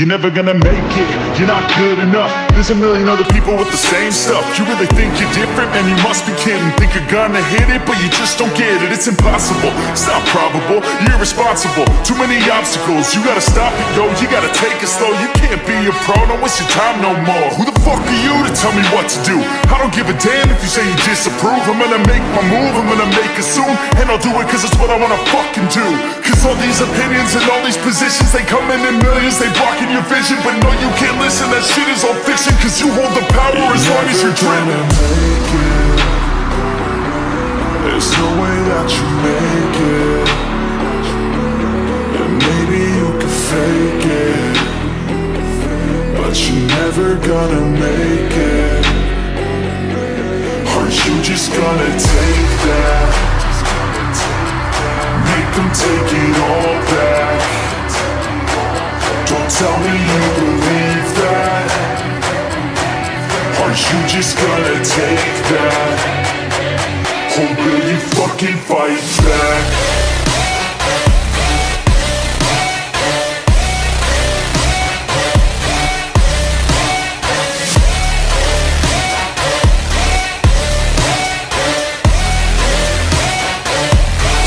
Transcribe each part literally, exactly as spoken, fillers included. You're never gonna make it, you're not good enough. There's a million other people with the same stuff. You really think you're different? Man, you must be kidding. Think you're gonna hit it, but you just don't get it. It's impossible, it's not probable, you're irresponsible. Too many obstacles, you gotta stop it, yo. You gotta take it slow, you can't be a pro. Don't waste your time no more. Who the fuck are you to tell me what to do? I don't give a damn if you say you disapprove. I'm gonna make my move, I'm gonna make it soon. And I'll do it cause it's what I wanna fucking do. Cause all these opinions and all these positions, they come in in millions, they block your vision, but no, you can't listen. That shit is all fiction, cause you hold the power as long as you're dreaming. There's no way that you make it, and maybe you can fake it, but you're never gonna make it. Aren't you just gonna take that? Make them take it all back. Tell me you believe that. Aren't you just gonna take that? Or will you fucking fight back?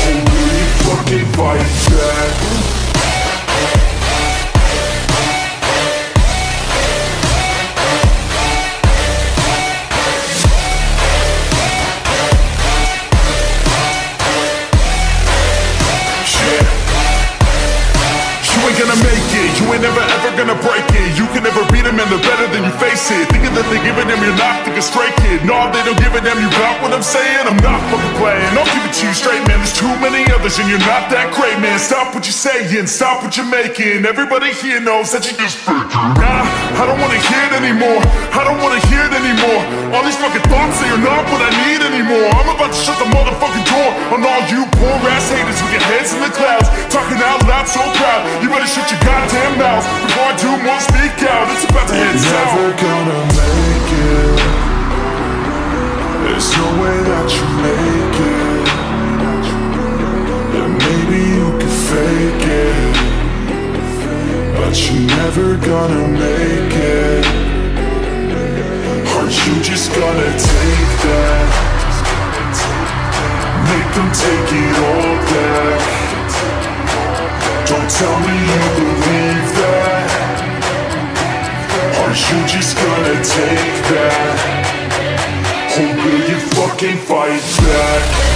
Or will you fucking fight back? Thinking that they give a damn, you're not thinking straight, kid. No, they don't give a damn, you got what I'm saying? I'm not fucking playing, I'll give it to you straight, man. There's too many others and you're not that great, man. Stop what you're saying, stop what you're making. Everybody here knows that you just freaking. Nah, I don't wanna hear it anymore, I don't wanna hear it anymore. All these fucking thoughts, they are not what I need anymore. I'm about to shut the motherfucking door on all you poor ass haters with your heads in the clouds, talking out loud so proud. You better shut your goddamn mouth before I do more speak out. It's about to head south. Gonna make it. There's no way that you make it. And maybe you can fake it, but you're never gonna make it. Aren't you just gonna take that? Make them take it all back. Don't tell me you believe that. Aren't you just gonna take that? Or will you fucking fight back?